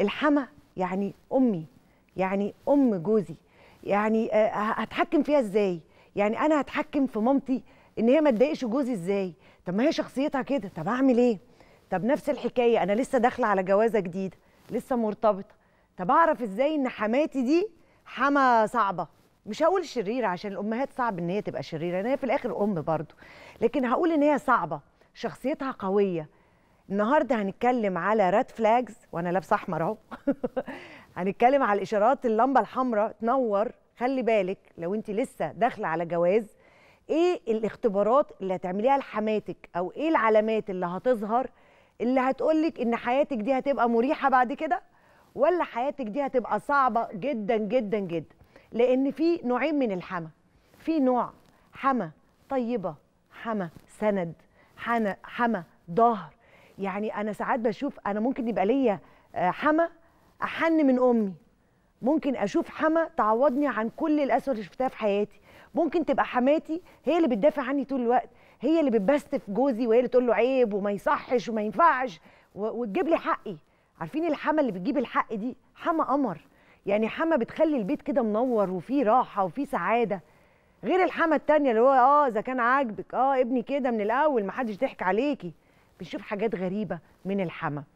الحما يعني امي، يعني ام جوزي، يعني هتحكم فيها ازاي؟ يعني انا هتحكم في مامتي ان هي ما تضايقش جوزي ازاي؟ طب ما هي شخصيتها كده، طب اعمل ايه؟ طب نفس الحكايه، انا لسه داخله على جوازه جديده، لسه مرتبطه، طب اعرف ازاي ان حماتي دي حما صعبه؟ مش هقول شريره عشان الامهات صعب ان هي تبقى شريره، ان هي في الاخر ام برضو، لكن هقول ان هي صعبه، شخصيتها قويه. النهارده هنتكلم على ريد فلاجز، وانا لابسه احمر اهو هنتكلم على الاشارات، اللمبه الحمراء تنور، خلي بالك لو انت لسه داخله على جواز، ايه الاختبارات اللي هتعمليها لحماتك، او ايه العلامات اللي هتظهر اللي هتقولك ان حياتك دي هتبقى مريحه بعد كده، ولا حياتك دي هتبقى صعبه جدا جدا جدا. لان في نوعين من الحما، في نوع حما طيبه، حما سند، حما ظهر. يعني انا ساعات بشوف انا ممكن يبقى ليا حما احن من امي، ممكن اشوف حما تعوضني عن كل الاسوء اللي شفتها في حياتي، ممكن تبقى حماتي هي اللي بتدافع عني طول الوقت، هي اللي بتبستف جوزي وهي اللي تقول له عيب وما يصحش وما ينفعش وتجيب لي حقي. عارفين الحما اللي بتجيب الحق دي حما قمر، يعني حما بتخلي البيت كده منور وفي راحه وفي سعاده، غير الحما الثانيه اللي هو اذا كان عاجبك ابني كده من الاول ما حدش ضحك عليكي. بنشوف حاجات غريبه من الحما.